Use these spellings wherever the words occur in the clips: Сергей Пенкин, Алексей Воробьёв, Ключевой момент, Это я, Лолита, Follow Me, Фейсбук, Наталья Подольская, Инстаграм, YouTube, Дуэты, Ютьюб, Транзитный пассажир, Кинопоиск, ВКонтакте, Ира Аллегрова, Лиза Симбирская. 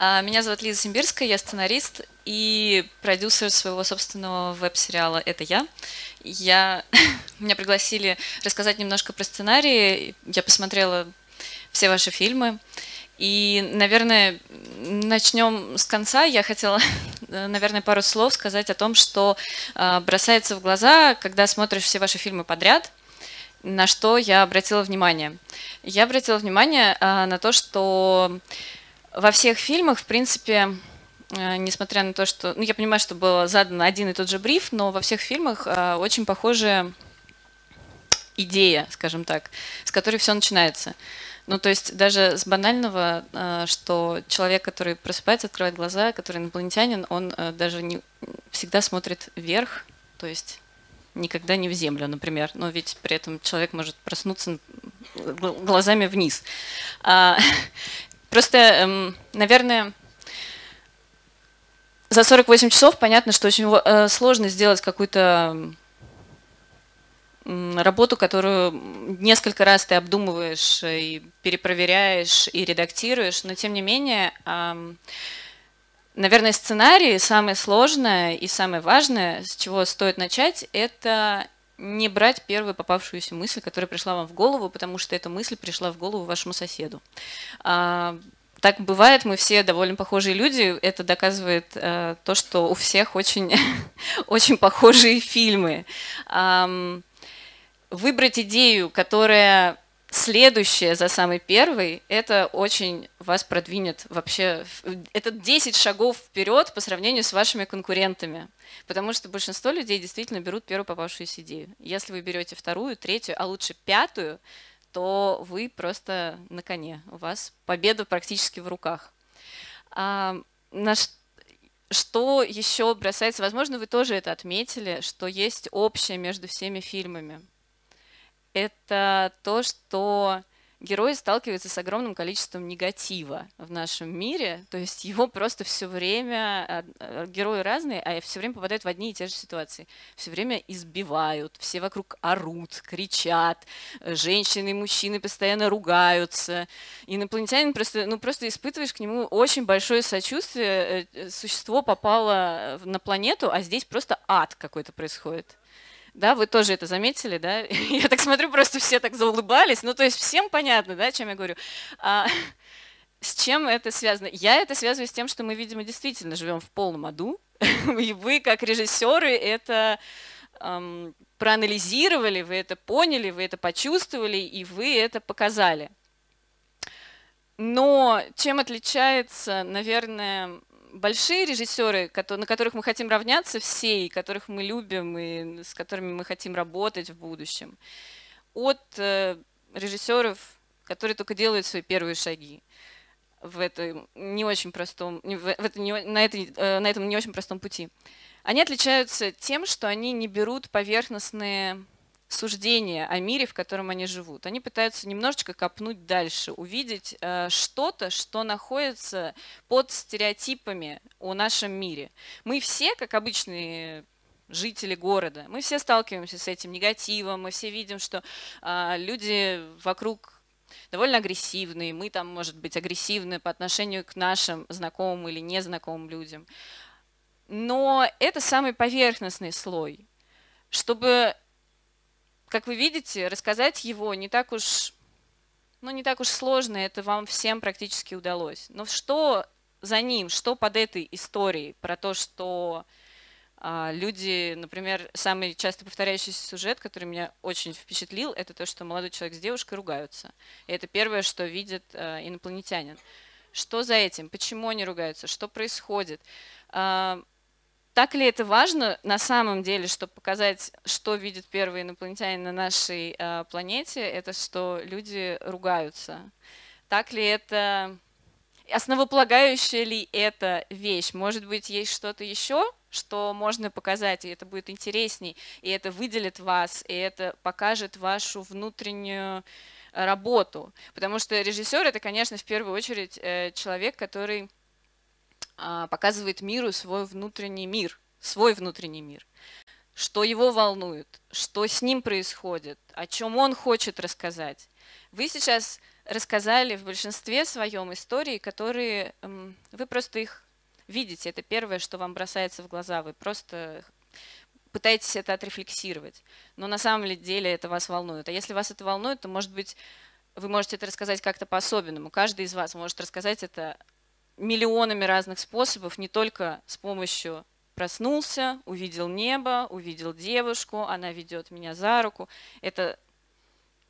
Меня зовут Лиза Симбирская, я сценарист и продюсер своего собственного веб-сериала «Это я». Меня пригласили рассказать немножко про сценарии, я посмотрела все ваши фильмы. И, наверное, начнем с конца. Я хотела, наверное, пару слов сказать о том, что бросается в глаза, когда смотришь все ваши фильмы подряд. На что я обратила внимание? Я обратила внимание на то, что во всех фильмах, в принципе, несмотря на то, что… Ну, я понимаю, что был задан один и тот же бриф, но во всех фильмах очень похожая идея, скажем так, с которой все начинается. Ну, то есть даже с банального, что человек, который просыпается, открывает глаза, который инопланетянин, он даже не всегда смотрит вверх, то есть никогда не в землю, например. Но ведь при этом человек может проснуться глазами вниз. Просто, наверное, за 48 часов понятно, что очень сложно сделать какую-то работу, которую несколько раз ты обдумываешь и перепроверяешь, и редактируешь, но тем не менее, наверное, сценарий самое сложное и самое важное, с чего стоит начать, это не брать первую попавшуюся мысль, которая пришла вам в голову, потому что эта мысль пришла в голову вашему соседу. Так бывает, мы все довольно похожие люди, это доказывает то, что у всех очень, очень похожие фильмы. Выбрать идею, которая следующая за самой первой, это очень вас продвинет вообще. Это 10 шагов вперед по сравнению с вашими конкурентами. Потому что большинство людей действительно берут первую попавшуюся идею. Если вы берете вторую, третью, а лучше пятую, то вы просто на коне. У вас победа практически в руках. Что еще бросается? Возможно, вы тоже это отметили, что есть общее между всеми фильмами. Это то, что герои сталкиваются с огромным количеством негатива в нашем мире. То есть его просто все время… Герои разные, а все время попадают в одни и те же ситуации. Все время избивают, все вокруг орут, кричат, женщины и мужчины постоянно ругаются. Инопланетянин просто, ну, просто испытываешь к нему очень большое сочувствие. Существо попало на планету, а здесь просто ад какой-то происходит. Да, вы тоже это заметили, да? Я так смотрю, просто все так заулыбались. Ну, то есть всем понятно, да, о чем я говорю. С чем это связано? Я это связываю с тем, что мы, видимо, действительно живем в полном аду. И вы, как режиссеры, это проанализировали, вы это поняли, вы это почувствовали, и вы это показали. Но чем отличается, наверное… Большие режиссеры, на которых мы хотим равняться все, и которых мы любим, и с которыми мы хотим работать в будущем, от режиссеров, которые только делают свои первые шаги в этом не очень простом, на этом не очень простом пути. Они отличаются тем, что они не берут поверхностные суждения о мире, в котором они живут. Они пытаются немножечко копнуть дальше, увидеть что-то, что находится под стереотипами о нашем мире. Мы все, как обычные жители города, мы все сталкиваемся с этим негативом, мы все видим, что люди вокруг довольно агрессивные, мы там, может быть, агрессивны по отношению к нашим знакомым или незнакомым людям. Но это самый поверхностный слой. Чтобы… Как вы видите, рассказать его не так уж, ну, не так уж сложно, это вам всем практически удалось. Но что за ним, что под этой историей про то, что люди, например, самый часто повторяющийся сюжет, который меня очень впечатлил, это то, что молодой человек с девушкой ругаются. И это первое, что видит инопланетянин. Что за этим? Почему они ругаются? Что происходит? Так ли это важно на самом деле, чтобы показать, что видит первый инопланетянин на нашей планете, это что люди ругаются? Так ли это… Основополагающая ли эта вещь? Может быть, есть что-то еще, что можно показать, и это будет интересней, и это выделит вас, и это покажет вашу внутреннюю работу. Потому что режиссер – это, конечно, в первую очередь человек, который… показывает миру свой внутренний мир, что его волнует, что с ним происходит, о чем он хочет рассказать. Вы сейчас рассказали в большинстве своем истории, которые вы просто их видите. Это первое, что вам бросается в глаза. Вы просто пытаетесь это отрефлексировать. Но на самом деле это вас волнует. А если вас это волнует, то, может быть, вы можете это рассказать как-то по-особенному. Каждый из вас может рассказать это миллионами разных способов, не только с помощью «проснулся», «увидел небо», «увидел девушку», «она ведет меня за руку». Это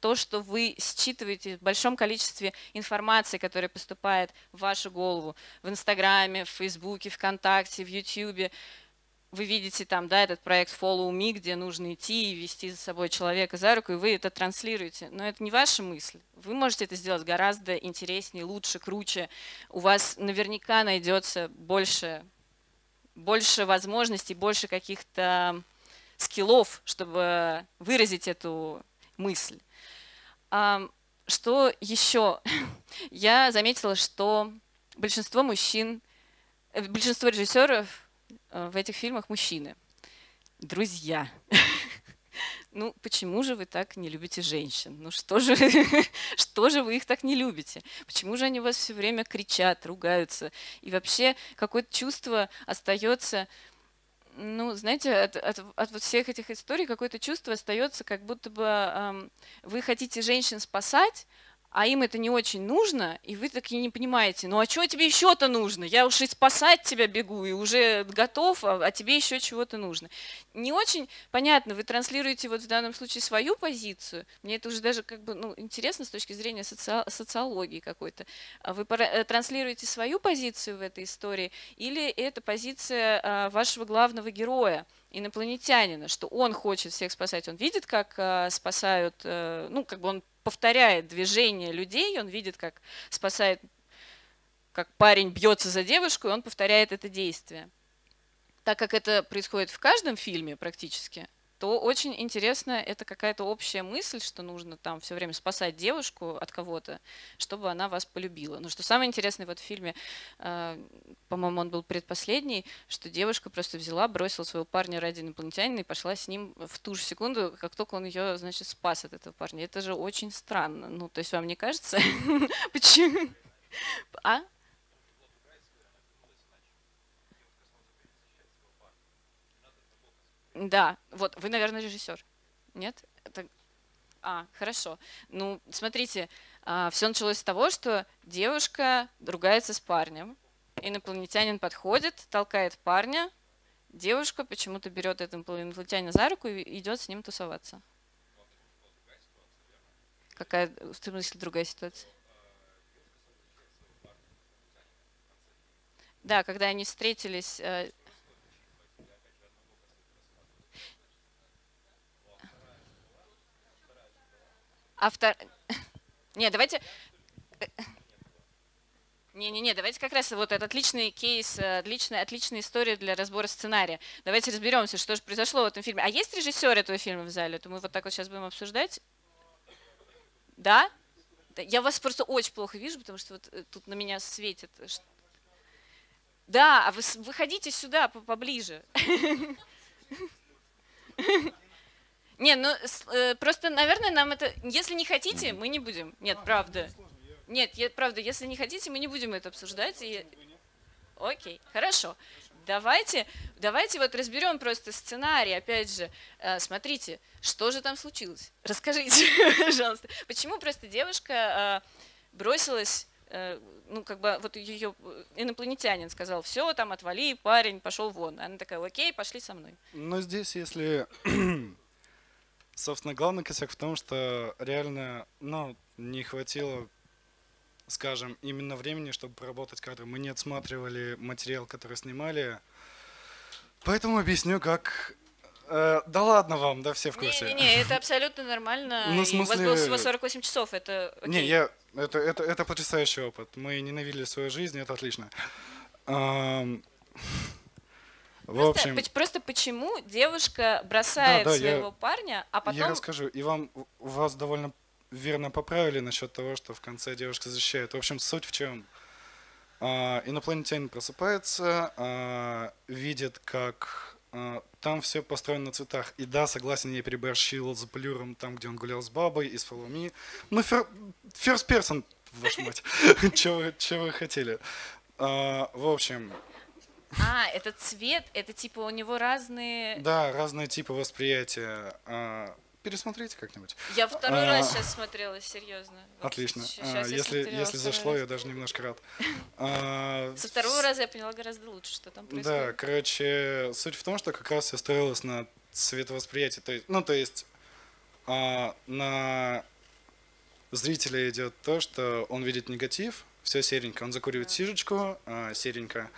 то, что вы считываете в большом количестве информации, которая поступает в вашу голову в Инстаграме, в Фейсбуке, ВКонтакте, в Ютьюбе. Вы видите там, да, этот проект Follow Me, где нужно идти и вести за собой человека за руку, и вы это транслируете. Но это не ваша мысль. Вы можете это сделать гораздо интереснее, лучше, круче. У вас наверняка найдется больше возможностей, больше каких-то скиллов, чтобы выразить эту мысль. Что еще? Я заметила, что большинство режиссеров в этих фильмах мужчины. Друзья. Ну, почему же вы так не любите женщин? Ну, что же вы их так не любите? Почему же они у вас все время кричат, ругаются? И вообще какое-то чувство остается, ну, знаете, от всех этих историй какое-то чувство остается, как будто бы вы хотите женщин спасать, а им это не очень нужно, и вы такие не понимаете, ну а чего тебе еще-то нужно? Я уж и спасать тебя бегу, и уже готов, а тебе еще чего-то нужно. Не очень понятно, вы транслируете вот в данном случае свою позицию, мне это уже даже как бы ну, интересно с точки зрения социологии какой-то. Вы транслируете свою позицию в этой истории, или это позиция вашего главного героя, инопланетянина, что он хочет всех спасать, он видит, как спасают, ну как бы он повторяет движение людей, он видит, как спасает, как парень бьется за девушку, и он повторяет это действие. Так как это происходит в каждом фильме практически, то очень интересно, это какая-то общая мысль, что нужно там все время спасать девушку от кого-то, чтобы она вас полюбила. Но что самое интересное в этом фильме, по-моему, он был предпоследний, что девушка просто взяла, бросила своего парня ради инопланетянина и пошла с ним в ту же секунду, как только он ее, значит, спас от этого парня. Это же очень странно. Ну, то есть вам не кажется? Почему? А? Да, вот, вы, наверное, режиссер, нет? Это... хорошо. Ну, смотрите, все началось с того, что девушка ругается с парнем, инопланетянин подходит, толкает парня, девушка почему-то берет этого инопланетянина за руку и идет с ним тусоваться. Какая, в смысле, другая ситуация? Да, когда они встретились... Не, давайте... Не-не-не, давайте как раз вот этот отличный кейс, отличная история для разбора сценария. Давайте разберемся, что же произошло в этом фильме. А есть режиссер этого фильма в зале? То мы вот так вот сейчас будем обсуждать. Да? Я вас просто очень плохо вижу, потому что вот тут на меня светит. Да, а вы выходите сюда поближе. Не, ну просто, наверное, нам это… Если не хотите, мы не будем. Нет, правда. Нет, правда, если не хотите, мы не будем это обсуждать. И... Окей, хорошо. Давайте вот разберем просто сценарий. Опять же, смотрите, что же там случилось. Расскажите, пожалуйста. Почему просто девушка бросилась… Ну, как бы, вот ее инопланетянин сказал, все, там, отвали, парень, пошел вон. Она такая, окей, пошли со мной. Но здесь, если… Собственно, главный косяк в том, что реально, ну, не хватило, скажем, именно времени, чтобы проработать кадры. Мы не отсматривали материал, который снимали, поэтому объясню, как… да ладно вам, да, все в курсе. Не-не-не, это абсолютно нормально. Ну, в смысле... У вас было всего 48 часов, это… Окей. Не, я… это потрясающий опыт. Мы ненавидели свою жизнь, это отлично. Просто почему девушка бросает своего парня, а потом… Я расскажу, и вас довольно верно поправили насчет того, что в конце девушка защищает. В общем, суть в чем. Инопланетянин просыпается, видит, как Там все построено на цветах. И да, согласен, я переборщил с Блюром, там, где он гулял с бабой, из Follow Me. Ну, first person, ваша мать. Чего вы хотели? В общем... это цвет, это типа у него разные... Да, разные типы восприятия. Пересмотрите как-нибудь. Я второй раз сейчас смотрела, серьезно. Отлично. Если зашло, я даже немножко рад. Со второго раза я поняла гораздо лучше, что там происходит. Да, короче, суть в том, что как раз все строилось на цветовосприятии. То есть на зрителя идет то, что он видит негатив, все серенько. Он закуривает сижечку, серенько.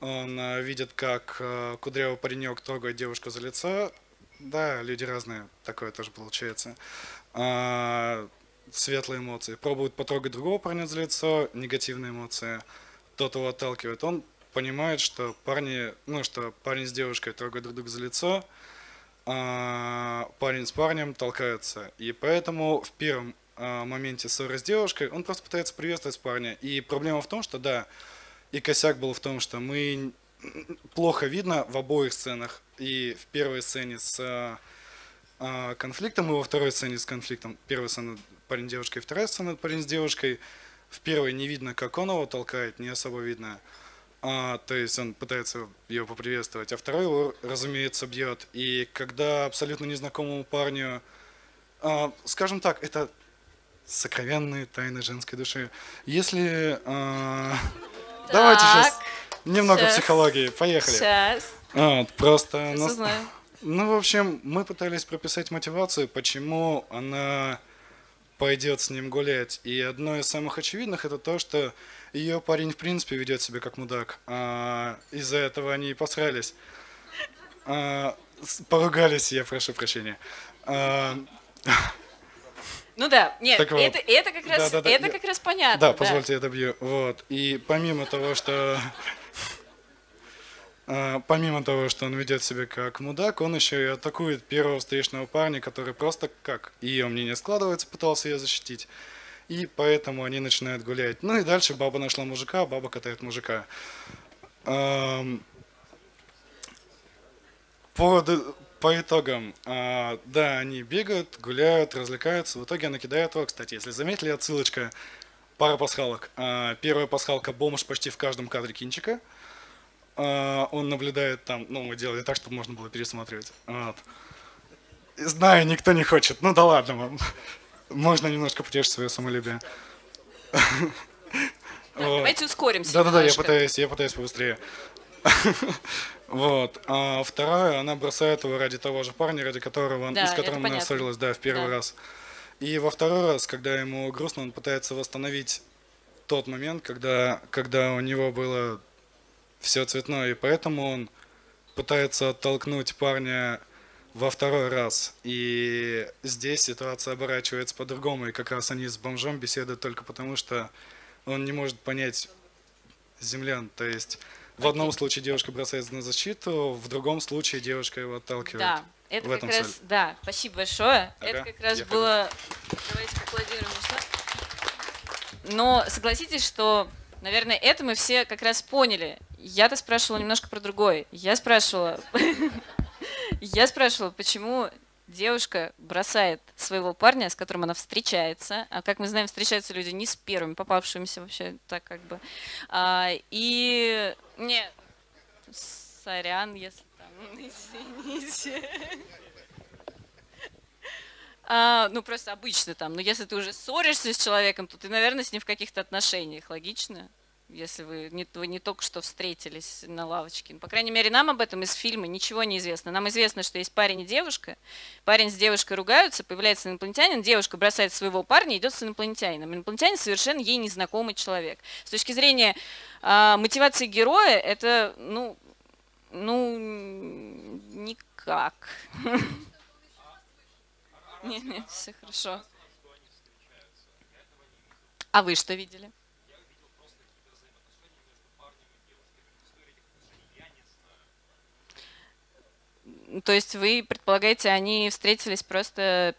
Он видит, как кудрявый паренек трогает девушку за лицо. Да, люди разные, такое тоже получается. Светлые эмоции. Пробуют потрогать другого парня за лицо, негативные эмоции. Тот его отталкивает. Он понимает, что парень с девушкой трогают друг друга за лицо, а парень с парнем толкаются. И поэтому в первом моменте ссоры с девушкой он просто пытается приветствовать парня. И проблема в том, что да, и косяк был в том, что мы плохо видно в обоих сценах. И в первой сцене с конфликтом, и во второй сцене с конфликтом. Первая сцена парень с девушкой, вторая сцена парень с девушкой. В первой не видно, как он его толкает, не особо видно. То есть он пытается ее поприветствовать, а второй его, разумеется, бьет. И когда абсолютно незнакомому парню, скажем так, это сокровенные тайны женской души. Если... Давайте сейчас немного психологии, поехали. Сейчас. Просто нас... Ну, в общем, мы пытались прописать мотивацию, почему она пойдет с ним гулять. И одно из самых очевидных это то, что ее парень в принципе ведет себя как мудак. Из-за этого они и посрались. Поругались, я прошу прощения. Ну да, нет, вот. это как раз, да, это я... как раз понятно. Да, позвольте, я добью. Вот. И помимо того, что он ведет себя как мудак, он еще и атакует первого встречного парня, который просто, как ее мнение складывается, пытался ее защитить. И поэтому они начинают гулять. Ну и дальше баба нашла мужика, баба катает мужика. По итогам, да, они бегают, гуляют, развлекаются. В итоге она кидает его. Кстати, если заметили, отсылочка, пара пасхалок. Первая пасхалка — бомж почти в каждом кадре кинчика. Он наблюдает там, ну, мы делали так, чтобы можно было пересматривать. Вот. Знаю, никто не хочет. Ну да ладно вам. Можно немножко потешить свое самолюбие. Давайте ускоримся. Да-да-да, я пытаюсь побыстрее. Вот. А вторая, она бросает его ради того же парня, с которым она ссорилась, да, в первый раз. И во второй раз, когда ему грустно, он пытается восстановить тот момент, когда у него было... все цветное, и поэтому он пытается оттолкнуть парня во второй раз. И здесь ситуация оборачивается по-другому, и как раз они с бомжом беседуют только потому, что он не может понять землян. То есть в одном случае девушка бросается на защиту, в другом случае девушка его отталкивает. Да, это как раз, да, спасибо большое. Ага, это как раз было... Давайте поаплодируем. Но согласитесь, что, наверное, это мы все как раз поняли. Я-то спрашивала немножко про другое. Я спрашивала, почему девушка бросает своего парня, с которым она встречается. А как мы знаем, встречаются люди не с первыми попавшимися вообще, так как бы. И не, сорян, если там, извините. Ну, просто обычно там. Но если ты уже ссоришься с человеком, то ты, наверное, с ним в каких-то отношениях. Логично? Если вы не только что встретились на лавочке. По крайней мере, нам об этом из фильма ничего не известно. Нам известно, что есть парень и девушка. Парень с девушкой ругаются, появляется инопланетянин, девушка бросает своего парня и идет с инопланетянином. Инопланетянин совершенно ей незнакомый человек. С точки зрения мотивации героя, это, ну, никак. Нет, все хорошо. А вы что видели? То есть вы предполагаете, они встретились просто...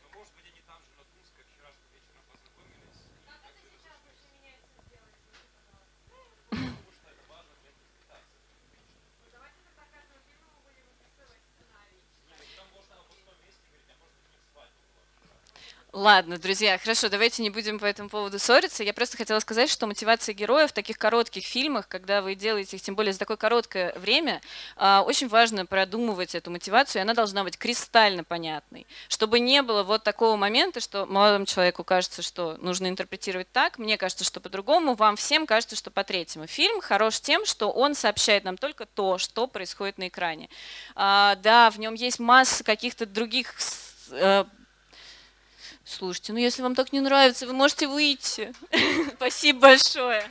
Ладно, друзья, хорошо, давайте не будем по этому поводу ссориться. Я просто хотела сказать, что мотивация героев в таких коротких фильмах, когда вы делаете их, тем более за такое короткое время, очень важно продумывать эту мотивацию, и она должна быть кристально понятной, чтобы не было вот такого момента, что молодому человеку кажется, что нужно интерпретировать так, мне кажется, что по-другому, вам всем кажется, что по-третьему. Фильм хорош тем, что он сообщает нам только то, что происходит на экране. Да, в нем есть масса каких-то других... Слушайте, ну если вам так не нравится, вы можете выйти. Спасибо большое.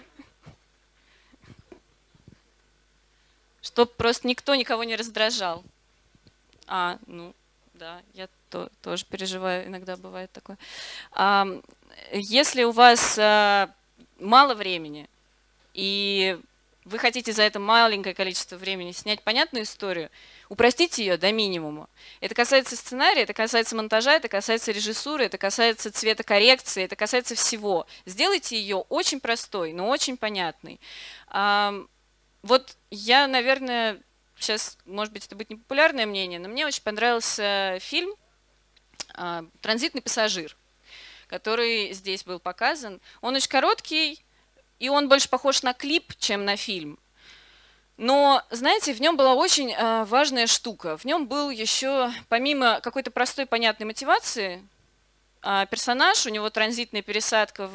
Чтоб просто никто никого не раздражал. А, ну, да, я тоже переживаю, иногда бывает такое. Если у вас мало времени, и вы хотите за это маленькое количество времени снять понятную историю, упростите ее до минимума. Это касается сценария, это касается монтажа, это касается режиссуры, это касается цветокоррекции, это касается всего. Сделайте ее очень простой, но очень понятной. Вот я, наверное, сейчас, может быть, это будет непопулярное мнение, но мне очень понравился фильм «Транзитный пассажир», который здесь был показан. Он очень короткий, и он больше похож на клип, чем на фильм. Но, знаете, в нем была очень важная штука. В нем был еще, помимо какой-то простой, понятной мотивации, персонаж, у него транзитная пересадка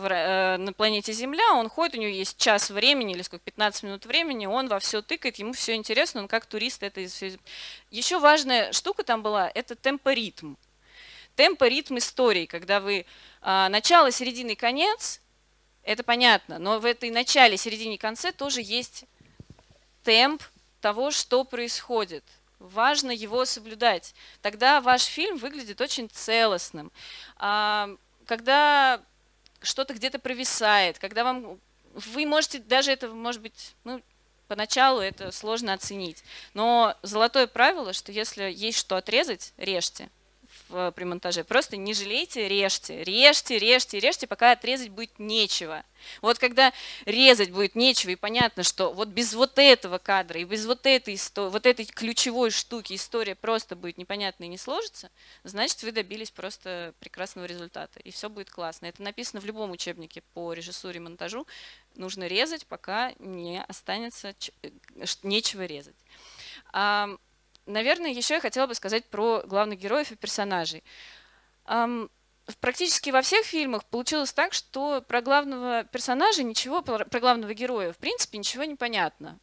на планете Земля, он ходит, у него есть час времени, или сколько, 15 минут времени, он во все тыкает, ему все интересно, он как турист. Это все. Еще важная штука там была – это темпоритм. Темпоритм истории, когда вы начало, середина и конец, это понятно, но в этой начале, середине и конце тоже есть темп того, что происходит. Важно его соблюдать. Тогда ваш фильм выглядит очень целостным. Когда что-то где-то провисает, когда вам... Вы можете даже это, может быть, ну, поначалу это сложно оценить. Но золотое правило, что если есть что отрезать, режьте при монтаже. Просто не жалейте, режьте. Режьте, режьте, режьте, пока отрезать будет нечего. Вот когда резать будет нечего, и понятно, что вот без вот этого кадра и без вот этой ключевой штуки история просто будет непонятна и не сложится, значит, вы добились просто прекрасного результата. И все будет классно. Это написано в любом учебнике по режиссуре и монтажу. Нужно резать, пока не останется нечего резать. Наверное, еще я хотела бы сказать про главных героев и персонажей. Практически во всех фильмах получилось так, что про главного персонажа ничего, про главного героя, в принципе, ничего не понятно.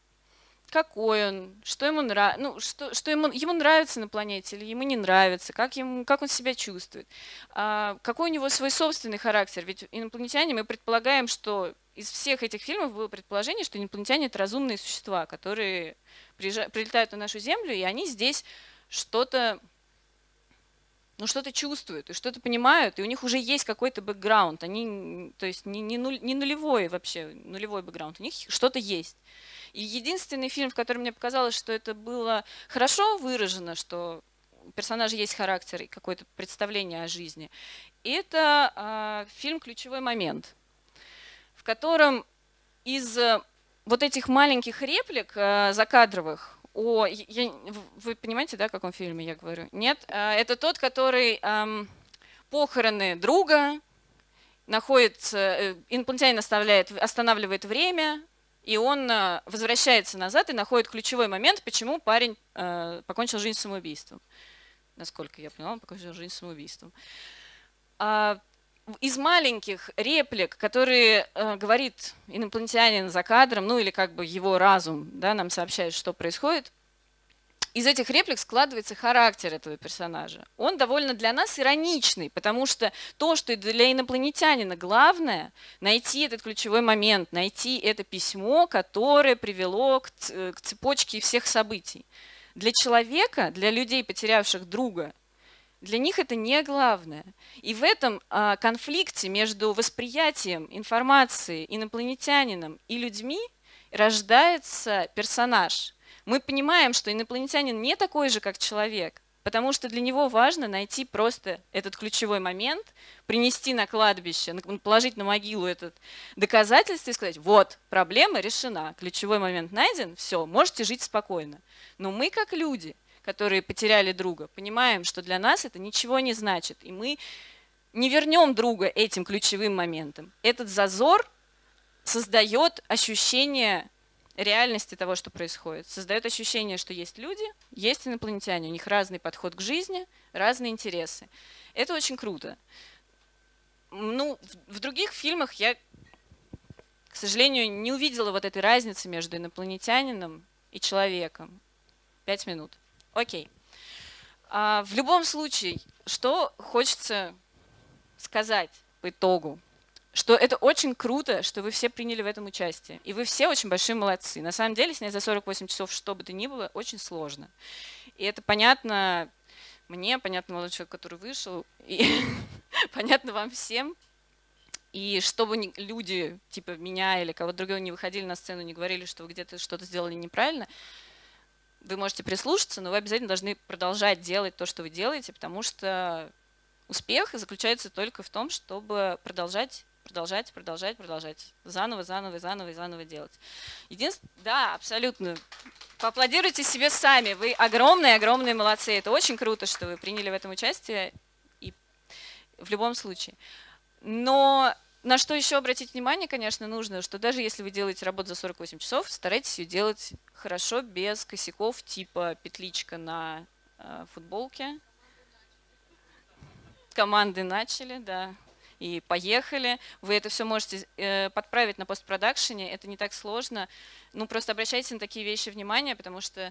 Какой он, что ему нравится, ну, что ему нравится на планете или ему не нравится, как он себя чувствует, какой у него свой собственный характер. Ведь инопланетяне, мы предполагаем, что из всех этих фильмов было предположение, что инопланетяне — это разумные существа, которые прилетают на нашу Землю, и они здесь что-то, ну, что-то чувствуют, и что-то понимают, и у них уже есть какой-то бэкграунд. Они, то есть не нулевой вообще, нулевой бэкграунд, у них что-то есть. И единственный фильм, в котором мне показалось, что это было хорошо выражено, что у персонажа есть характер и какое-то представление о жизни, это фильм «Ключевой момент», в котором из вот этих маленьких реплик закадровых, вы понимаете, да, о каком фильме я говорю? Нет, это тот, который похороны друга, инопланетянин останавливает время, и он возвращается назад и находит ключевой момент, почему парень покончил жизнь самоубийством. Насколько я поняла, он покончил жизнь самоубийством. Из маленьких реплик, которые говорит инопланетянин за кадром, ну или как бы его разум, да, нам сообщает, что происходит, из этих реплик складывается характер этого персонажа. Он довольно для нас ироничный, потому что то, что для инопланетянина главное, найти этот ключевой момент, найти это письмо, которое привело к цепочке всех событий. Для человека, для людей, потерявших друга, для них это не главное. И в этом конфликте между восприятием информации, инопланетянином и людьми рождается персонаж. Мы понимаем, что инопланетянин не такой же, как человек, потому что для него важно найти просто этот ключевой момент, принести на кладбище, положить на могилу это доказательство и сказать: вот, проблема решена, ключевой момент найден, все, можете жить спокойно. Но мы, как люди, которые потеряли друга, понимаем, что для нас это ничего не значит, и мы не вернем друга этим ключевым моментом, этот зазор создает ощущение реальности того, что происходит. Создает ощущение, что есть люди, есть инопланетяне, у них разный подход к жизни, разные интересы. Это очень круто. Ну, в других фильмах я, к сожалению, не увидела вот этой разницы между инопланетянином и человеком. 5 минут. Окей. В любом случае, что хочется сказать по итогу, что это очень круто, что вы все приняли в этом участие. И вы все очень большие молодцы. На самом деле, снять за 48 часов что бы то ни было очень сложно. И это понятно мне, понятно молодому человеку, который вышел, и понятно вам всем. И чтобы люди типа меня или кого-то другого не выходили на сцену, не говорили, что вы где-то что-то сделали неправильно, вы можете прислушаться, но вы обязательно должны продолжать делать то, что вы делаете, потому что успех заключается только в том, чтобы продолжать. Заново делать. Единственное, да, абсолютно. Поаплодируйте себе сами. Вы огромные молодцы. Это очень круто, что вы приняли в этом участие. И в любом случае. Но на что еще обратить внимание, конечно, нужно, что даже если вы делаете работу за 48 часов, старайтесь ее делать хорошо, без косяков типа петличка на футболке. Команды начали, да. И поехали. Вы это все можете подправить на постпродакшене, это не так сложно. Ну, просто обращайте на такие вещи внимание, потому что,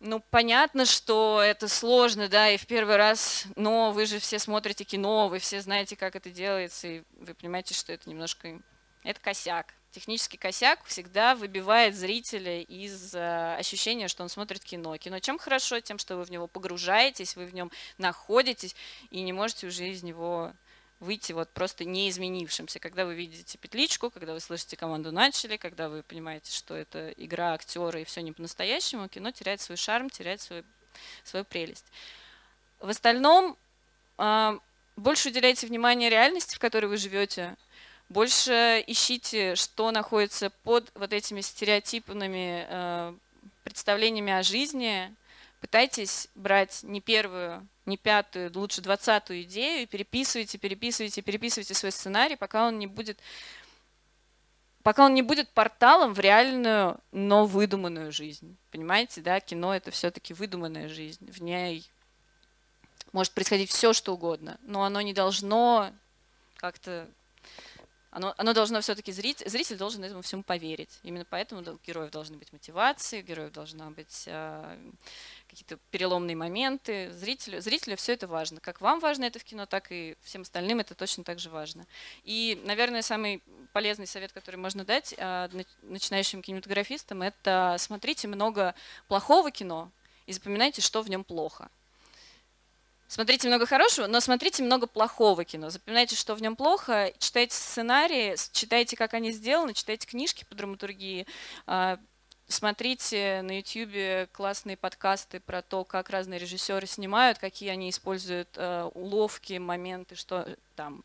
ну, понятно, что это сложно, да, и в первый раз, но вы же все смотрите кино, вы все знаете, как это делается, и вы понимаете, что это немножко… Это косяк. Технический косяк всегда выбивает зрителя из ощущения, что он смотрит кино. Кино чем хорошо? Тем, что вы в него погружаетесь, вы в нем находитесь, и не можете уже из него… выйти вот просто не изменившимся. Когда вы видите петличку, когда вы слышите команду «начали», когда вы понимаете, что это игра актера и все не по-настоящему, кино теряет свой шарм, теряет свою прелесть. В остальном больше уделяйте внимание реальности, в которой вы живете, больше ищите, что находится под вот этими стереотипными представлениями о жизни. Пытайтесь брать не первую, не пятую, лучше 20-ю идею и переписывайте свой сценарий, пока он не будет порталом в реальную, но выдуманную жизнь. Понимаете, да, кино — это все-таки выдуманная жизнь. В ней может происходить все, что угодно, но оно не должно как-то… Оно должно все-таки, зритель должен этому всему поверить. Именно поэтому у героев должны быть мотивации, у героев должны быть какие-то переломные моменты. Зрителю все это важно. Как вам важно это в кино, так и всем остальным это точно так же важно. И, наверное, самый полезный совет, который можно дать начинающим кинематографистам, это смотрите много плохого кино и запоминайте, что в нем плохо. Смотрите много хорошего, но смотрите много плохого кино. Запоминайте, что в нем плохо, читайте сценарии, читайте, как они сделаны, читайте книжки по драматургии, смотрите на YouTube классные подкасты про то, как разные режиссеры снимают, какие они используют уловки, моменты, что там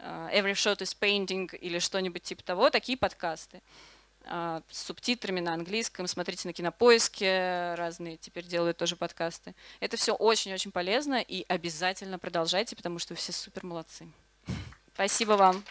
«Every shot is painting» или что-нибудь типа того, такие подкасты. С субтитрами на английском, смотрите на Кинопоиске, разные теперь делают тоже подкасты. Это все очень-очень полезно и обязательно продолжайте, потому что вы все супер молодцы. Спасибо вам.